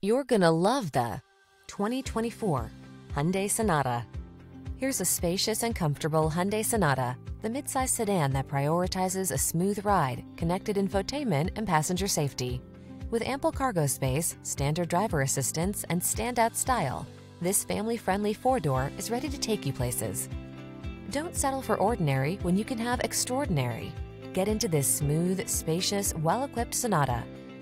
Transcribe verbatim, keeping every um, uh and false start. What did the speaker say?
You're gonna love the twenty twenty-four Hyundai Sonata. Here's a spacious and comfortable Hyundai Sonata, the midsize sedan that prioritizes a smooth ride, connected infotainment, and passenger safety. With ample cargo space, standard driver assistance, and standout style, this family-friendly four-door is ready to take you places. Don't settle for ordinary when you can have extraordinary. Get into this smooth, spacious, well-equipped Sonata.